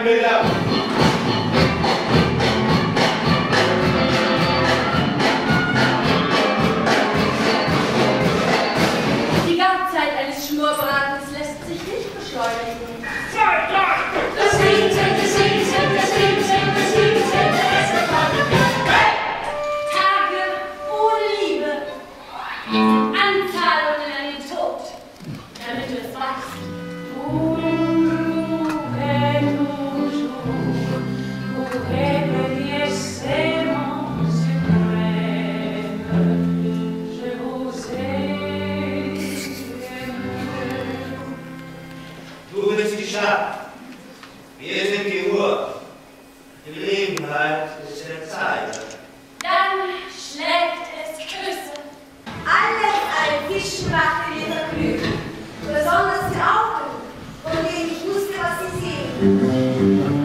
and build up. Besonders die Augen, von denen ich wusste, was sie sehen.